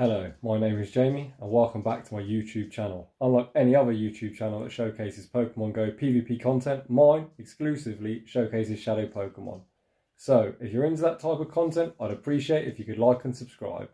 Hello, my name is Jamie and welcome back to my YouTube channel. Unlike any other YouTube channel that showcases Pokemon Go PvP content, mine exclusively showcases Shadow Pokemon. So, if you're into that type of content, I'd appreciate if you could like and subscribe.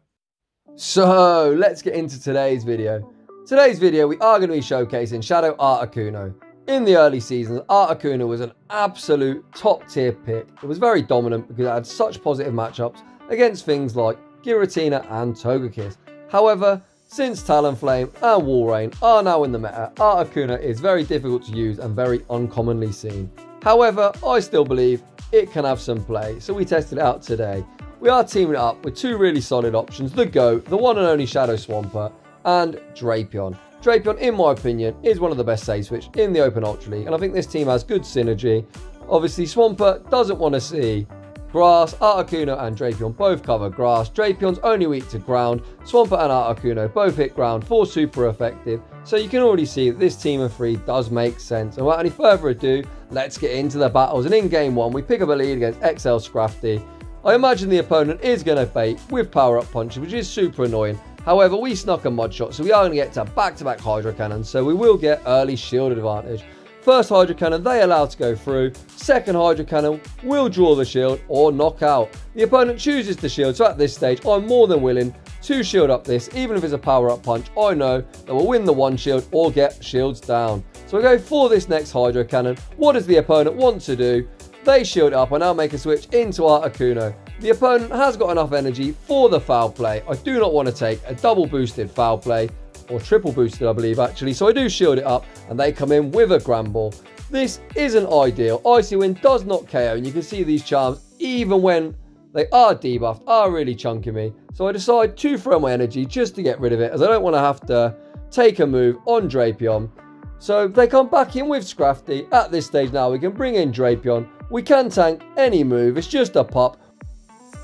So, let's get into today's video. Today's video we are going to be showcasing Shadow Articuno. In the early seasons, Articuno was an absolute top tier pick. It was very dominant because it had such positive matchups against things like Giratina and Togekiss. However, since Talonflame and Walrein are now in the meta, Articuno is very difficult to use and very uncommonly seen. However, I still believe it can have some play, so we tested it out today. We are teaming it up with two really solid options, the GOAT, the one and only Shadow Swampert, and Drapion. Drapion, in my opinion, is one of the best save switch in the Open Ultra League, and I think this team has good synergy. Obviously, Swampert doesn't want to see Grass. Articuno and Drapion both cover Grass. Drapion's only weak to ground. Swampert and Articuno both hit ground for super effective. So you can already see that this team of three does make sense. And without any further ado, let's get into the battles. And in game one, we pick up a lead against XL Scrafty. I imagine the opponent is going to bait with power-up punches, which is super annoying. However, we snuck a mud shot, so we are going to get to back-to-back Hydro Cannon, so we will get early shield advantage. First Hydro Cannon, they allow to go through. Second Hydro Cannon will draw the shield or knock out. The opponent chooses the shield, so at this stage, I'm more than willing to shield up this. Even if it's a power-up punch, I know that we'll win the one shield or get shields down. So we go for this next Hydro Cannon. What does the opponent want to do? They shield up and now make a switch into Articuno. The opponent has got enough energy for the foul play. I do not want to take a double boosted foul play, or triple boosted I believe actually, so I do shield it up and they come in with a Gramble. This isn't ideal. Icy Wind does not KO and you can see these charms, even when they are debuffed, are really chunking me. So I decide to throw my energy just to get rid of it as I don't want to have to take a move on Drapion. So they come back in with Scrafty. At this stage now we can bring in Drapion. We can tank any move, it's just a pop.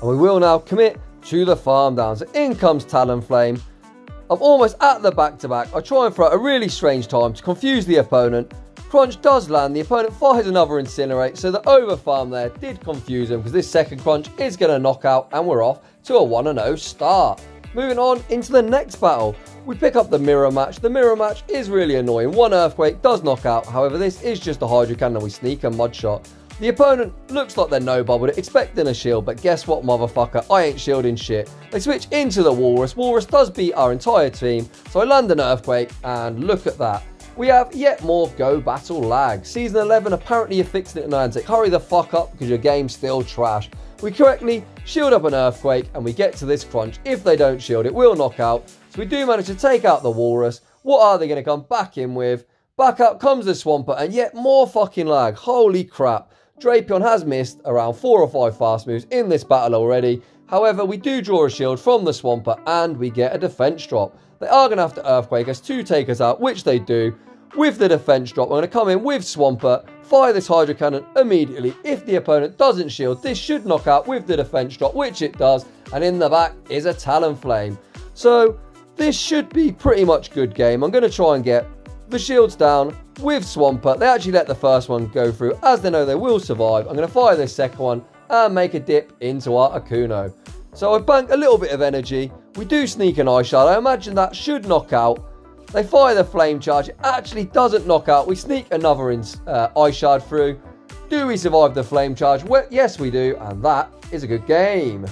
And we will now commit to the farm down. So in comes Talonflame. I'm almost at the back-to-back. I try and throw a really strange time to confuse the opponent. Crunch does land. The opponent fires another Incinerate, so the over-farm there did confuse him because this second Crunch is going to knock out and we're off to a 1-0 start. Moving on into the next battle. We pick up the mirror match. The mirror match is really annoying. One Earthquake does knock out. However, this is just a Hydro Cannon. We sneak a Mud Shot. The opponent looks like they're no-bubbled, expecting a shield, but guess what, motherfucker? I ain't shielding shit. They switch into the Walrus. Walrus does beat our entire team, so I land an Earthquake, and look at that. We have yet more Go Battle lag. Season 11, apparently you're fixing it in Niantic. Hurry the fuck up, because your game's still trash. We correctly shield up an Earthquake, and we get to this Crunch. If they don't shield, it will knock out. So we do manage to take out the Walrus. What are they going to come back in with? Back up comes the Swampert, and yet more fucking lag. Holy crap. Drapion has missed around 4 or 5 fast moves in this battle already. However, we do draw a shield from the Swampert and we get a defense drop. They are going to have to Earthquake us to take us out, which they do. With the defense drop, I'm going to come in with Swampert, fire this Hydro Cannon immediately. If the opponent doesn't shield, this should knock out with the defense drop, which it does. And in the back is a Talonflame. So this should be pretty much good game. I'm going to try and get the shields down with Swampert. They actually let the first one go through as they know they will survive. I'm going to fire this second one and make a dip into Articuno. So I bank a little bit of energy. We do sneak an Ice Shard. I imagine that should knock out. They fire the Flame Charge. It actually doesn't knock out. We sneak another Ice Shard through. Do we survive the Flame Charge? Well, yes, we do. And that is a good game.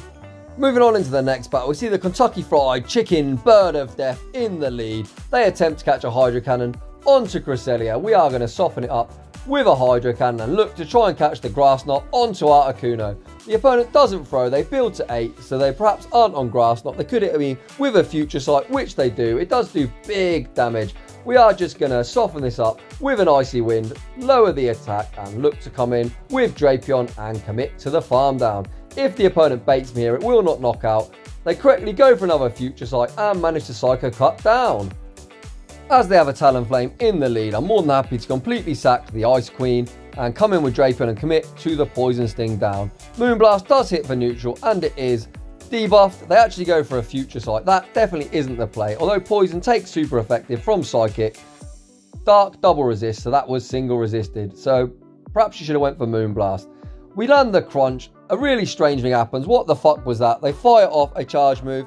Moving on into the next battle, we see the Kentucky Fried Chicken Bird of Death in the lead. They attempt to catch a Hydro Cannon onto Cresselia. We are going to soften it up with a Hydro Cannon and look to try and catch the Grass Knot onto Articuno. The opponent doesn't throw, they build to 8, so they perhaps aren't on Grass Knot. They could hit me with a Future Sight, which they do. It does do big damage. We are just going to soften this up with an Icy Wind, lower the attack, and look to come in with Drapion and commit to the farm down. If the opponent baits me here, it will not knock out. They correctly go for another Future Sight and manage to Psycho Cut down. As they have a Talonflame in the lead, I'm more than happy to completely sack the Ice Queen and come in with Drapion and commit to the Poison Sting down. Moonblast does hit for neutral and it is debuffed. They actually go for a Future Sight. That definitely isn't the play, although Poison takes super effective from Psychic. Dark double resist, so that was single resisted. So perhaps you should have went for Moonblast. We land the Crunch. A really strange thing happens. What the fuck was that? They fire off a charge move.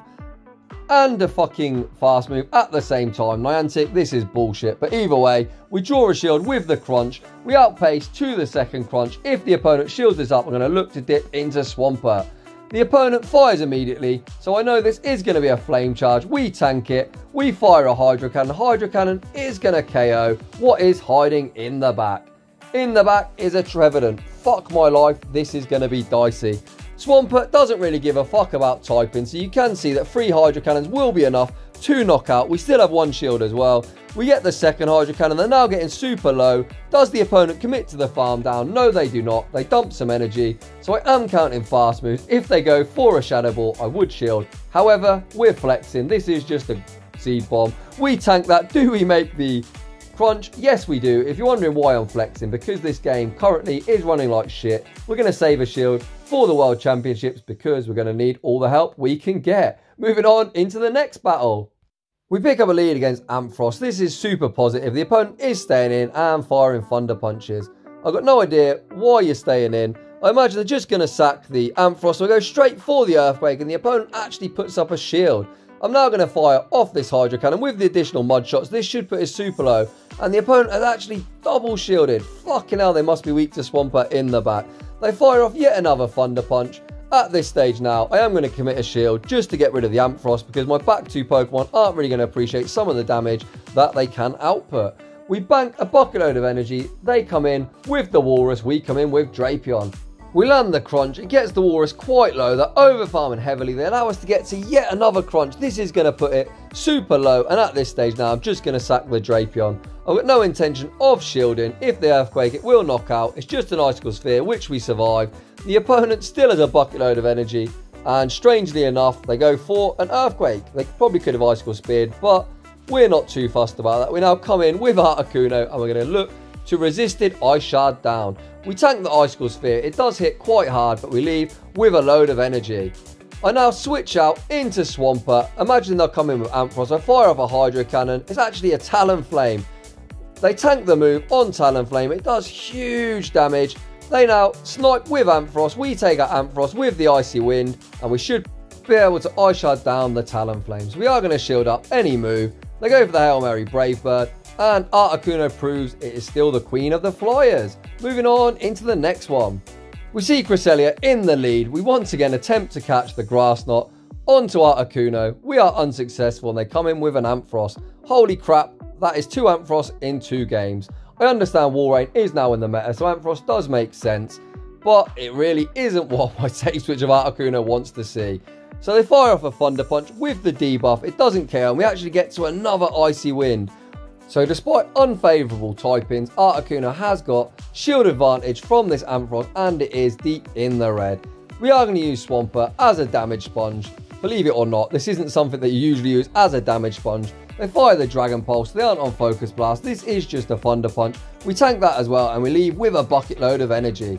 and a fucking fast move at the same time. Niantic, this is bullshit. But either way, we draw a shield with the crunch. We outpace to the second crunch. If the opponent shields this up, we're going to look to dip into Swampert. The opponent fires immediately, so I know this is going to be a flame charge. We tank it. We fire a Hydro Cannon. Hydro Cannon is going to KO what is hiding in the back. In the back is a Trevenant. Fuck my life, this is going to be dicey. Swampert doesn't really give a fuck about typing, so you can see that 3 Hydro Cannons will be enough to knock out. We still have 1 shield as well. We get the second Hydro Cannon. They're now getting super low. Does the opponent commit to the farm down? No, they do not. They dump some energy. So I am counting fast moves. If they go for a Shadow Ball, I would shield. However, we're flexing. This is just a seed bomb. We tank that. Do we make the crunch? Yes, we do. If you're wondering why I'm flexing, because this game currently is running like shit. We're going to save a shield for the World Championships because we're going to need all the help we can get. Moving on into the next battle. We pick up a lead against Ampharos. This is super positive. The opponent is staying in and firing Thunder Punches. I've got no idea why you're staying in. I imagine they're just going to sack the Ampharos. We'll go straight for the Earthquake and the opponent actually puts up a shield. I'm now going to fire off this Hydro Cannon with the additional mud shots. This should put his super low. And the opponent has actually double shielded. Fucking hell, they must be weak to Swampert in the back. They fire off yet another Thunder Punch. At this stage now, I am going to commit a shield just to get rid of the Ampharos because my back 2 Pokemon aren't really going to appreciate some of the damage that they can output. We bank a bucket load of energy. They come in with the Walrus. We come in with Drapion. We land the crunch. It gets the Walrus quite low. They're overfarming heavily. They allow us to get to yet another crunch. This is going to put it super low. And at this stage now, I'm just going to sack the Drapion. I've got no intention of shielding. If the Earthquake, it will knock out. It's just an Icicle Sphere, which we survive. The opponent still has a bucket load of energy. And strangely enough, they go for an Earthquake. They probably could have Icicle Speared, but we're not too fussed about that. We now come in with Articuno, and we're going to look to resisted Ice Shard down. We tank the Icicle Sphere. It does hit quite hard, but we leave with a load of energy. I now switch out into Swampert. Imagine they'll come in with Ampharos. I fire off a Hydro Cannon. It's actually a Talonflame. They tank the move on Talonflame. It does huge damage. They now snipe with Ampharos. We take out Ampharos with the Icy Wind, and we should be able to Ice Shard down the Talonflames. We are going to shield up any move. They go for the Hail Mary Brave Bird. And Articuno proves it is still the queen of the flyers. Moving on into the next one. We see Cresselia in the lead. We once again attempt to catch the Grass Knot onto Articuno. We are unsuccessful and they come in with an Ampharos. Holy crap, that is 2 Ampharos in 2 games. I understand Walrein is now in the meta, so Ampharos does make sense. But it really isn't what my take switch of Articuno wants to see. So they fire off a Thunder Punch with the debuff. It doesn't KO and we actually get to another Icy Wind. So despite unfavourable type-ins, Articuno has got shield advantage from this Ampharos and it is deep in the red. We are going to use Swampert as a damage sponge. Believe it or not, this isn't something that you usually use as a damage sponge. They fire the Dragon Pulse, they aren't on Focus Blast, this is just a Thunder Punch. We tank that as well and we leave with a bucket load of energy.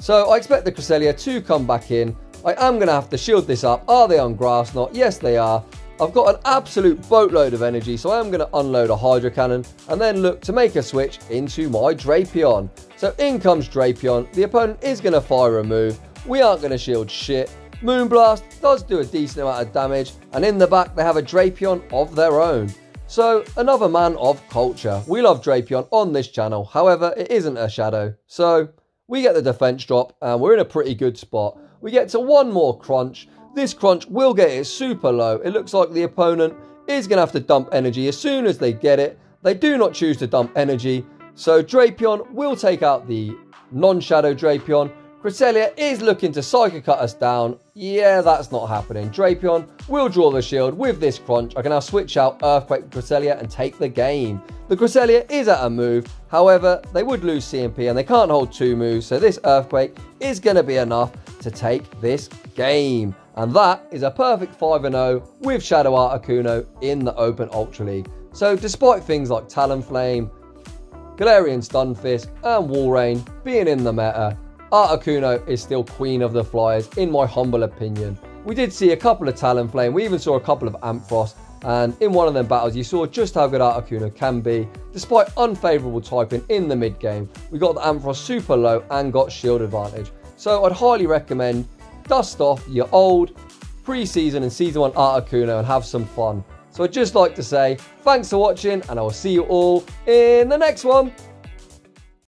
So I expect the Cresselia to come back in. I am going to have to shield this up. Are they on Grass Knot? Yes, they are. I've got an absolute boatload of energy, so I am going to unload a Hydro Cannon and then look to make a switch into my Drapion. So in comes Drapion. The opponent is going to fire a move. We aren't going to shield shit. Moonblast does do a decent amount of damage, and in the back they have a Drapion of their own. So another man of culture. We love Drapion on this channel. However, it isn't a shadow. So we get the defense drop and we're in a pretty good spot. We get to 1 more crunch. This crunch will get it super low. It looks like the opponent is going to have to dump energy as soon as they get it. They do not choose to dump energy. So Drapion will take out the non-shadow Drapion. Cresselia is looking to Psycho Cut us down. Yeah, that's not happening. Drapion will draw the shield with this crunch. I can now switch out Earthquake Cresselia and take the game. The Cresselia is at a move. However, they would lose CMP and they can't hold 2 moves. So this Earthquake is going to be enough to take this game. And that is a perfect 5-0 with Shadow Articuno in the Open Ultra League. So despite things like Talonflame, Galarian Stunfisk and Walrein being in the meta, Articuno is still queen of the flyers in my humble opinion. We did see a couple of Talonflame, we even saw a couple of Ampharos, and in one of them battles you saw just how good Articuno can be. Despite unfavourable typing in the mid game, we got the Ampharos super low and got shield advantage. So I'd highly recommend dust off your old pre-season and Season 1 Articuno and have some fun. So I'd just like to say thanks for watching, and I will see you all in the next one.